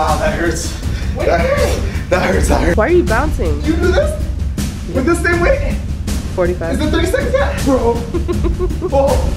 wow, that hurts. What are you doing? That hurts. Why are you bouncing? You do this? Yeah. With the same weight? 45. Is it 30 seconds? Yeah, bro. Whoa.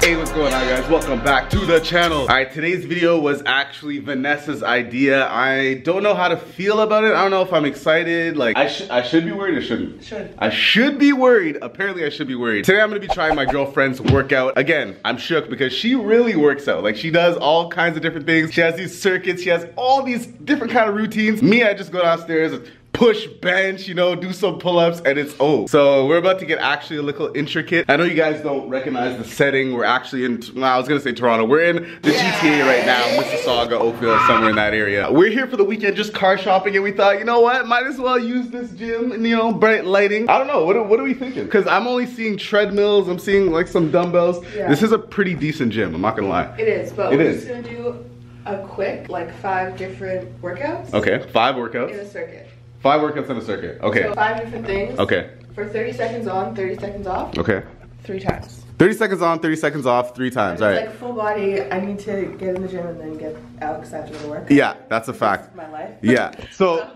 Hey, what's going on, guys? Welcome back to the channel. All right, today's video was actually Vanessa's idea. I don't know how to feel about it. I don't know if I'm excited. Like, I should be worried or shouldn't? Should. I should be worried. Apparently, I should be worried. Today, I'm gonna be trying my girlfriend's workout. Again, I'm shook because she really works out. Like, she does all kinds of different things. She has these circuits. She has all these different kind of routines. Me, I just go downstairs and push, bench, you know, do some pull-ups, and it's So we're about to get actually a little intricate. I know you guys don't recognize the setting. We're actually in, I was gonna say Toronto. We're in the GTA right now, Mississauga, Oakville, somewhere in that area. We're here for the weekend, just car shopping, and we thought, you know what, might as well use this gym, and, you know, bright lighting. I don't know, what are we thinking? Because I'm only seeing treadmills, I'm seeing like some dumbbells. Yeah. This is a pretty decent gym, I'm not gonna lie. It is, but we're just gonna do a quick, like 5 different workouts. Okay, 5 workouts. In a circuit. 5 workouts in a circuit, okay. So 5 different things. Okay. For 30 seconds on, 30 seconds off. Okay. 3 times. 30 seconds on, 30 seconds off, 3 times, all right. It's like full body, I need to get in the gym and then get Alex after the workout. Yeah, that's a fact. My life. Yeah, so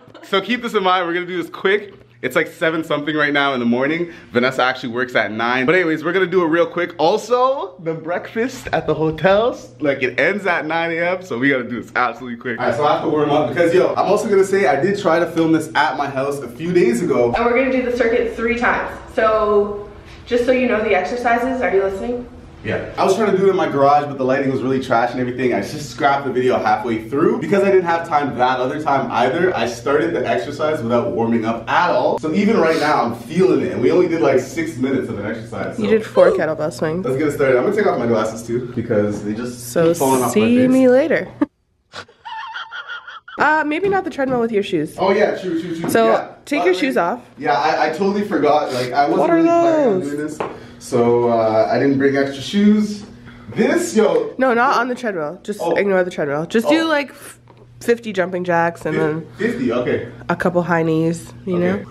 keep this in mind, we're gonna do this quick. It's like 7-something right now in the morning. Vanessa actually works at 9. But anyways, we're gonna do it real quick. Also, the breakfast at the hotels, like it ends at 9 a.m. So we gotta do this absolutely quick. All right, so I have to warm up because yo, I'm also gonna say I did try to film this at my house a few days ago. And we're gonna do the circuit 3 times. So just so you know the exercises, are you listening? Yeah. I was trying to do it in my garage, but the lighting was really trash and everything. I just scrapped the video halfway through because I didn't have time that other time either. I started the exercise without warming up at all. So even right now, I'm feeling it. And we only did like 6 minutes of an exercise. So. You did 4 kettlebell swings. Let's get started. I'm gonna take off my glasses too because they just keep falling off my face. See me later. Maybe not the treadmill with your shoes. Oh yeah, true. So yeah. Take your shoes off. Yeah, I totally forgot. Like I wasn't really planning on doing this. So I didn't bring extra shoes. This, yo. No, not on the treadmill. Just ignore the treadmill. Just do like 50 jumping jacks and then 50, okay. A couple high knees, you know?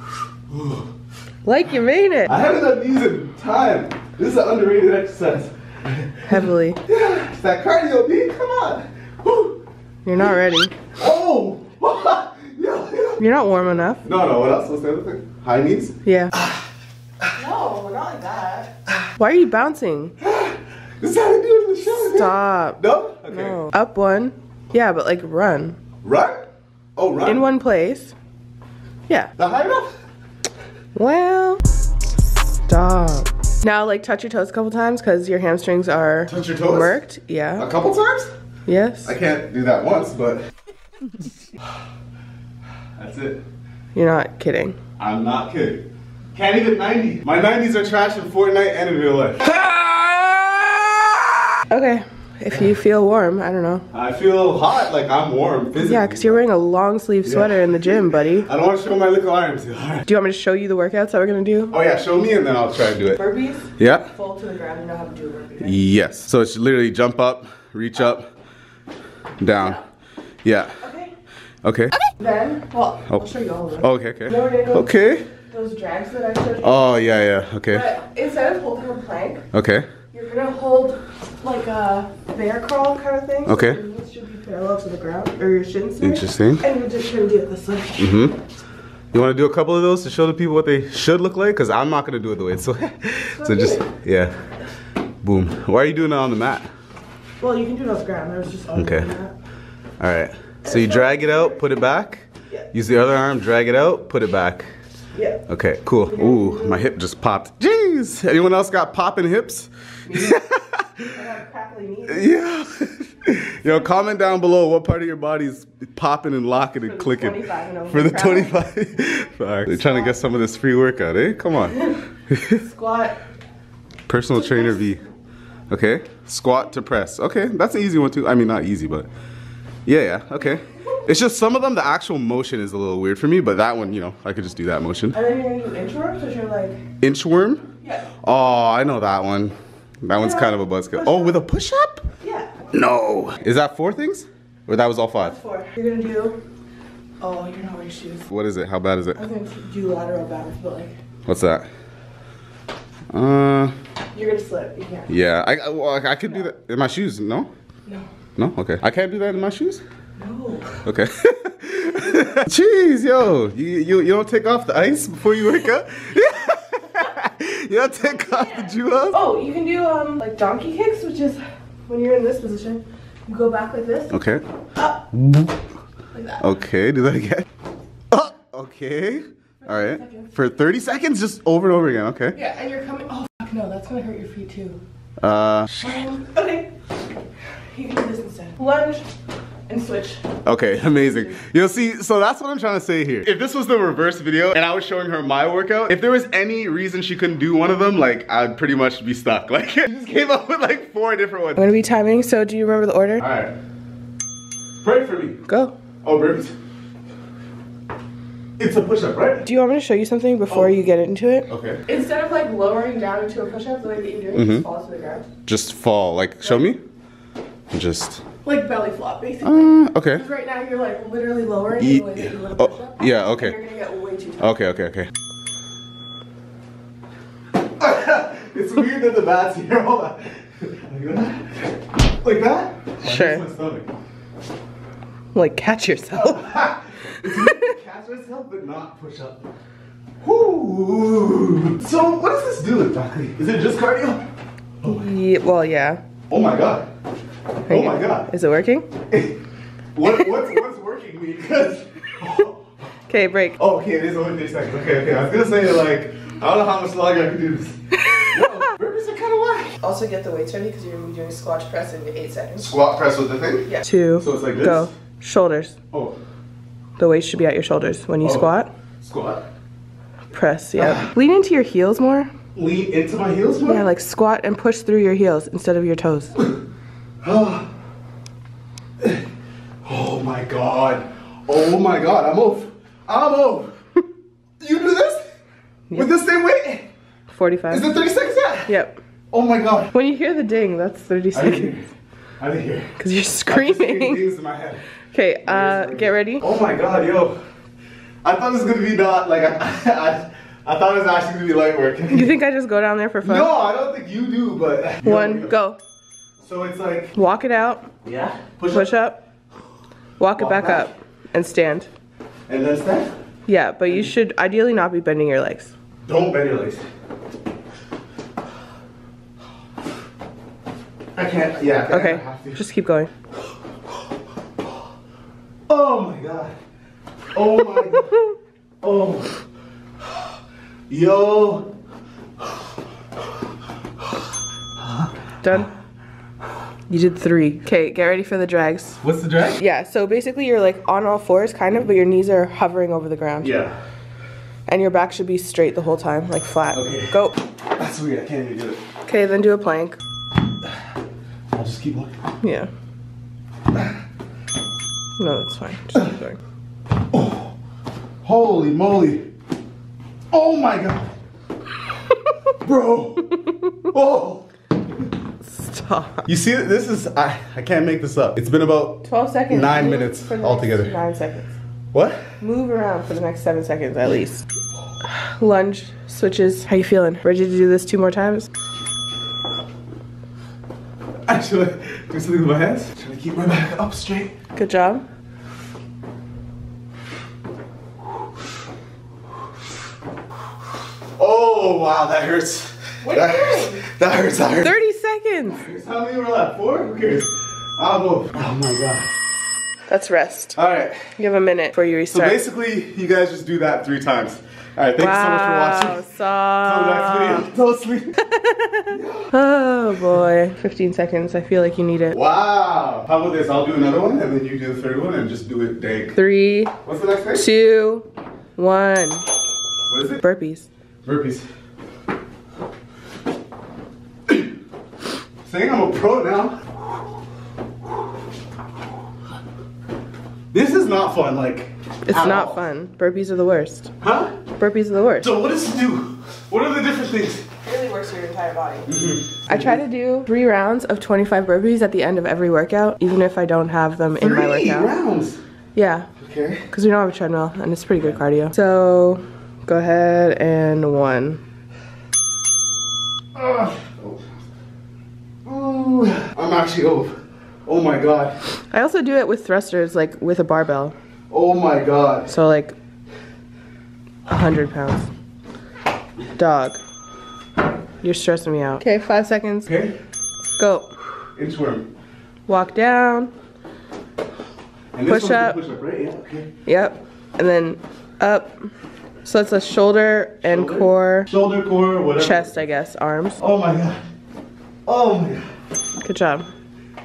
Like you made it. I haven't done these in time. This is an underrated exercise. Heavily. Yeah, it's that cardio, B. Come on. Woo. You're not ready. Oh! Yeah. You're not warm enough. No, what else was the other thing? High knees? Yeah. No, not like that. Why are you bouncing? This is how they do it in the show. Stop. No? Okay. No. Up 1. Yeah, but like run. Run? Oh, run. In one place. Yeah. Not high enough? Well, stop. Now like touch your toes a couple times because your hamstrings are touch your toes? Worked. Yeah. A couple times? Yes. I can't do that once, but that's it. You're not kidding. I'm not kidding. Can't even 90. My 90s are trash in Fortnite and in real life. Okay, if you feel warm, I don't know. I feel hot, like I'm warm physically. Yeah, because you're wearing a long sleeve sweater in the gym, buddy. I don't want to show my little arms. Right. Do you want me to show you the workouts that we're going to do? Oh yeah, show me and then I'll try to do it. Burpees? Yeah. Fold to the ground, you know how to do a burpee. Right? Yes, so it's literally jump up, reach up, down. Yeah. Okay. Then, well, I'll show you all of it. Okay. Then we're going to go those drags that I showed you. Oh, yeah, okay. But instead of holding a plank, okay, you're gonna hold like a bear crawl kind of thing. Okay. So your knees should be parallel to the ground, or your shins. Interesting. And you're just gonna do it this way. You wanna do a couple of those to show the people what they should look like? Cause I'm not gonna do it the way it's so just, yeah. Boom. Why are you doing that on the mat? Well, you can do it on the ground. I was just on the mat. All right. So you drag it out, put it back. Yeah. Use the other arm, drag it out, put it back. Yeah. Okay, cool. Ooh, my hip just popped. Jeez! Anyone else got popping hips? Yeah. Yo, comment down below what part of your body's popping and locking and clicking. For the 25. They're trying to get some of this free workout, eh? Come on. Squat. Personal trainer V. Okay. Squat to press. Okay, that's an easy one too. I mean, not easy, but yeah, okay. It's just some of them, the actual motion is a little weird for me, but that one, you know, I could just do that motion. And then you're gonna do inchworm, because you're like... Inchworm? Yeah. Oh, I know that one. That one's kind of a buzzkill. Oh, with a push-up? Yeah. No. Is that 4 things? Or that was all 5? That's 4. You're gonna do... Oh, you're not wearing shoes. What is it? How bad is it? I'm gonna do lateral balance, but like... What's that? You're gonna slip. You can't. Yeah, I could do that in my shoes. No. No. No. Okay. I can't do that in my shoes. No. Okay. Jeez, yo, you don't take off the ice before you wake up. You don't take off the jewels. Oh, you can do like donkey kicks, which is when you're in this position, you go back like this. Okay. Up. Like that. Okay. Do that again. Oh. Okay. All right. For 30 seconds, just over and over again. Okay. Yeah, and you're coming. Oh fuck no, that's gonna hurt your feet too. Okay. You can do this instead. Lunge and switch. Okay, amazing. You'll see, so that's what I'm trying to say here. If this was the reverse video and I was showing her my workout, if there was any reason she couldn't do one of them, like, I'd pretty much be stuck. Like, she just came up with like 4 different ones. I'm gonna be timing, so do you remember the order? All right. Pray for me. Go. Oh, pray. It's a push-up, right? Do you want me to show you something before you get into it? Okay. Instead of like lowering down into a push-up, the way that you do it, just fall to the ground. Just fall, like, show me? Just. Like belly flop, basically. Okay. Because right now you're like literally lowering the way that you want to push up. Yeah, okay. And you're gonna get way too tight. Okay, okay, okay. It's weird that the bat's here. Hold on. Like that? Like that? Sure. My stomach. Like catch yourself. Catch yourself, but not push up. Whoo! So what does this do exactly? Is it just cardio? Oh yeah, well, yeah. Oh my god. Oh my god. Is it working? what's working me? Because. Okay, break. Oh, okay, it is only 30 seconds. Okay, okay. I was gonna say, like, I don't know how much longer I can do this. Yo, burpees are kind of whack. Also, get the weights ready because you're gonna be doing squat press in 8 seconds. Squat press with the thing? Yeah. 2. So it's like this? Go. Shoulders. Oh. The weight should be at your shoulders when you squat. Squat. Press, yeah. Lean into your heels more. Lean into my heels more? Yeah, like squat and push through your heels instead of your toes. Oh my god. Oh my god. I'm off. I'm off. You do this? Yep. With the same weight? 45. Is it 30 seconds at? Yep. Oh my god. When you hear the ding, that's 30 seconds. I didn't hear it. Because you're screaming. Dings in my head. Okay, get ready. Oh my god, yo. I thought this was going to be not like. I thought it was actually going to be light work. You think I just go down there for fun? No, I don't think you do, but. One, go. So it's like. Walk it out. Yeah. Push up. Walk it back up. And stand. And then stand? Yeah, but you should ideally not be bending your legs. Don't bend your legs. I can't. Yeah. Okay. I have to. Just keep going. Oh my god. Oh my god. Oh. Yo. Done. You did 3. Okay, get ready for the drags. What's the drag? Yeah, so basically you're like on all fours kind of, but your knees are hovering over the ground. Yeah. And your back should be straight the whole time, like flat. Okay. Go. That's weird, I can't even do it. Okay, then do a plank. I'll just keep going. Yeah. No, that's fine. Just keep going. Oh, holy moly. Oh my god. Bro. Oh. Stop. You see, this is, I can't make this up. It's been about 12 seconds. 9 minutes altogether. 9 seconds. What? Move around for the next 7 seconds at least. Lunge, switches. How you feeling? Ready to do this 2 more times? Actually, do something with my hands. I'm trying to keep my back up straight. Good job. Oh, wow, that hurts. What that hurts, that hurts. 30 seconds. How many were left? 4? Who cares? I'll move. Oh my god. That's rest. All right. You have a minute before you restart. So basically, you guys just do that 3 times. All right, thank you so much for watching. Until the next video. Don't sleep. Oh boy. 15 seconds. I feel like you need it. Wow. How about this? I'll do another one, and then you do the third one, and just do it dank. 3. What's the next thing? 2, 1. What is it? Burpees. Burpees. Saying I'm a pro now. This is not fun, like. It's not fun. Burpees are the worst. Huh? Burpees are the worst. So what does it do? What are the different things? It really works for your entire body. I try to do 3 rounds of 25 burpees at the end of every workout, even if I don't have them in my workout. 3 rounds? Yeah. Okay. Because we don't have a treadmill, and it's pretty good cardio. So, go ahead and 1. Ooh. I'm actually over. Oh my god. I also do it with thrusters, like with a barbell. Oh my god. So like 100 pounds. Dog. You're stressing me out. Okay, 5 seconds. Okay. Go. Inchworm. Walk down. And this push up, right? Yeah, okay. Yep. And then up. So it's a shoulder and core. Shoulder, core, whatever. Chest, I guess. Arms. Oh my god. Oh my god. Good job.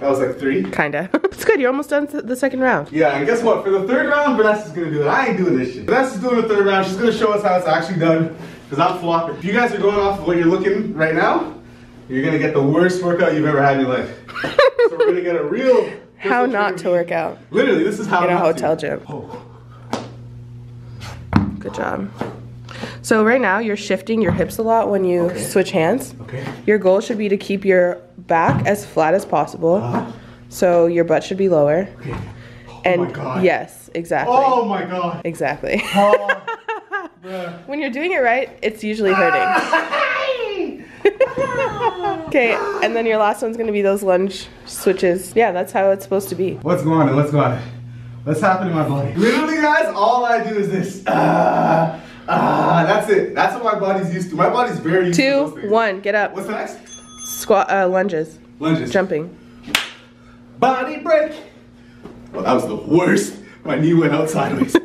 That was like 3. Kinda. It's good, you're almost done the second round. Yeah, and guess what? For the third round, Vanessa's gonna do it. I ain't doing this shit. Vanessa's doing the third round. She's gonna show us how it's actually done, because I'm flopping. If you guys are going off of what you're looking right now, you're gonna get the worst workout you've ever had in your life. So we're gonna get a real... How not to work out. Literally, this is how in a hotel gym. Oh. Good job. So right now, you're shifting your hips a lot when you switch hands. Okay. Your goal should be to keep your back as flat as possible. So your butt should be lower. Okay. Oh my God. Yes, exactly. Oh my God. Exactly. Oh, when you're doing it right, it's usually hurting. Okay, and then your last one's gonna be those lunge switches. Yeah, that's how it's supposed to be. What's going on? What's going on? What's happening in my body? Literally, guys, all I do is this. That's it. That's what my body's used to. My body's very used to those things. 2, 1, get up. What's the next? Squat, lunges. Lunges. Jumping. Body break. Well, that was the worst. My knee went out sideways.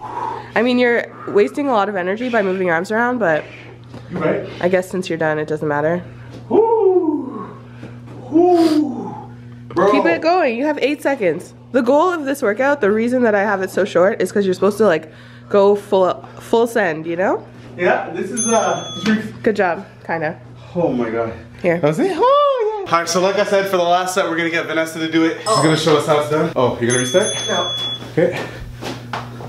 I mean, you're wasting a lot of energy by moving your arms around, but you're right. I guess since you're done, it doesn't matter. Woo. Woo. Bro. Keep it going. You have 8 seconds. The goal of this workout, the reason that I have it so short, is because you're supposed to like go full send, you know? Yeah, this is good job, kinda. Oh my god. Here. That was it? Oh yeah. Alright, so like I said, for the last set we're gonna get Vanessa to do it. She's gonna show us how it's done. Oh, you're gonna restart? No. Okay.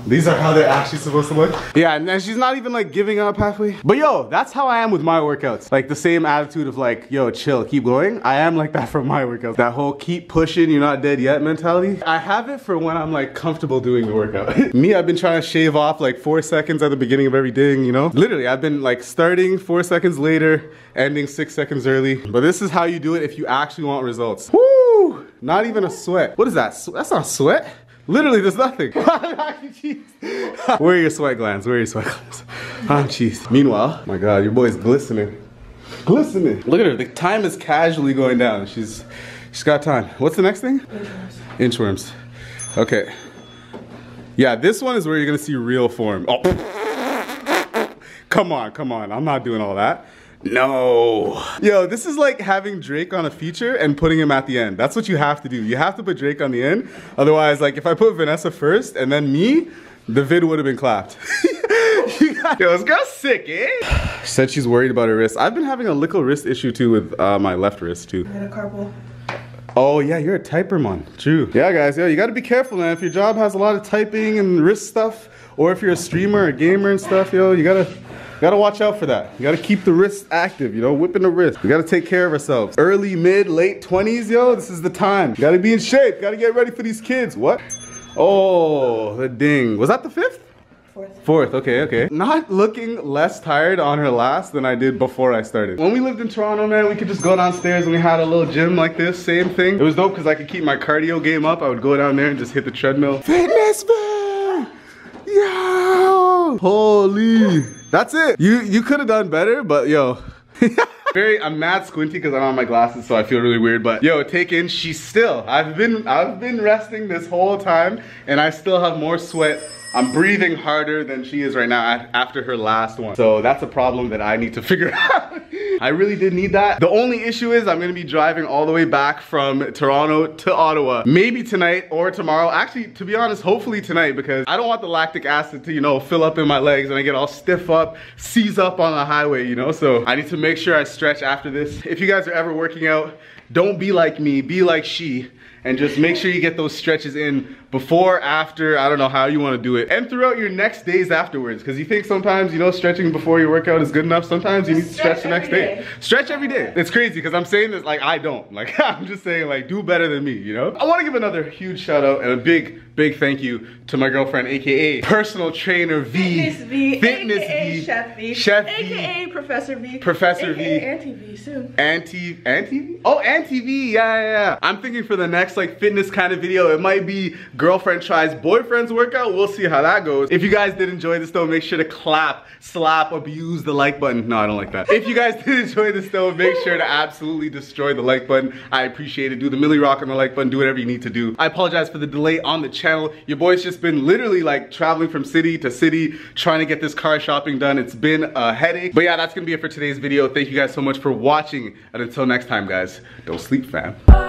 These are how they're actually supposed to look. Yeah, and then she's not even like giving up halfway. But yo, that's how I am with my workouts. Like the same attitude of like, yo, chill, keep going. I am like that for my workouts. That whole keep pushing, you're not dead yet mentality. I have it for when I'm like comfortable doing the workout. Me, I've been trying to shave off like 4 seconds at the beginning of every day, you know? Literally, I've been like starting 4 seconds later, ending 6 seconds early. But this is how you do it if you actually want results. Woo! Not even a sweat. What is that? That's not sweat. Literally, there's nothing. Where are your sweat glands? Where are your sweat glands? Oh, jeez. Meanwhile, my God, your boy's glistening. Glistening. Look at her. The time is casually going down. She's got time. What's the next thing? Inchworms. Okay. Yeah, this one is where you're gonna see real form. Oh. Come on, come on. I'm not doing all that. No. Yo, this is like having Drake on a feature and putting him at the end. That's what you have to do. You have to put Drake on the end. Otherwise, like if I put Vanessa first and then me, the vid would have been clapped. Yo, this girl's sick, eh? She said she's worried about her wrist. I've been having a little wrist issue too with my left wrist too. I got a carpal. Oh yeah, you're a typer, man. True. Yeah, guys, yo, you gotta be careful, man. If your job has a lot of typing and wrist stuff, or if you're a streamer or gamer and stuff, yo, you gotta watch out for that. You gotta keep the wrists active, you know, whipping the wrist. We gotta take care of ourselves. Early, mid, late 20s, yo, this is the time. You gotta be in shape, gotta get ready for these kids. What? Oh, the ding. Was that the 5th? 4th. 4th, okay, okay. Not looking less tired on her last than I did before I started. When we lived in Toronto, man, we could just go downstairs and we had a little gym like this, same thing. It was dope because I could keep my cardio game up. I would go down there and just hit the treadmill. Fitness man! Yo! Holy. That's it. You could have done better, but yo. I'm mad squinty because I'm on my glasses, so I feel really weird, but yo, take in, she's still. I've been resting this whole time, and I still have more sweat. I'm breathing harder than she is right now after her last one. So that's a problem that I need to figure out. I really did need that. The only issue is I'm gonna be driving all the way back from Toronto to Ottawa. Maybe tonight or tomorrow. Actually, to be honest, hopefully tonight, because I don't want the lactic acid to, you know, fill up in my legs and I get all stiff up, seize up on the highway, you know? So I need to make sure I stretch after this. If you guys are ever working out, don't be like me, be like she. and just make sure you get those stretches in before, after, I don't know how you want to do it, and throughout your next days afterwards, because you think sometimes, you know, stretching before your workout is good enough. Sometimes you need to stretch the next day. Stretch every day. It's crazy because I'm saying this like I don't, like I'm just saying like do better than me, you know? I want to give another huge shout out and a big thank you to my girlfriend, aka personal trainer V, Fitness V, Chef V, aka Professor V, Auntie V soon. Auntie V? Oh, Auntie V, yeah. I'm thinking for the next like fitness kind of video, it might be girlfriend tries boyfriend's workout. We'll see how that goes. If you guys did enjoy this though, make sure to clap, slap, abuse the like button. No, I don't like that. If you guys did enjoy this though, make sure to absolutely destroy the like button. I appreciate it. Do the Millie Rock on the like button. Do whatever you need to do. I apologize for the delay on the channel. Your boy's just been literally like traveling from city to city, trying to get this car shopping done. It's been a headache. But yeah, that's gonna be it for today's video. Thank you guys so much for watching. And until next time, guys, don't sleep, fam.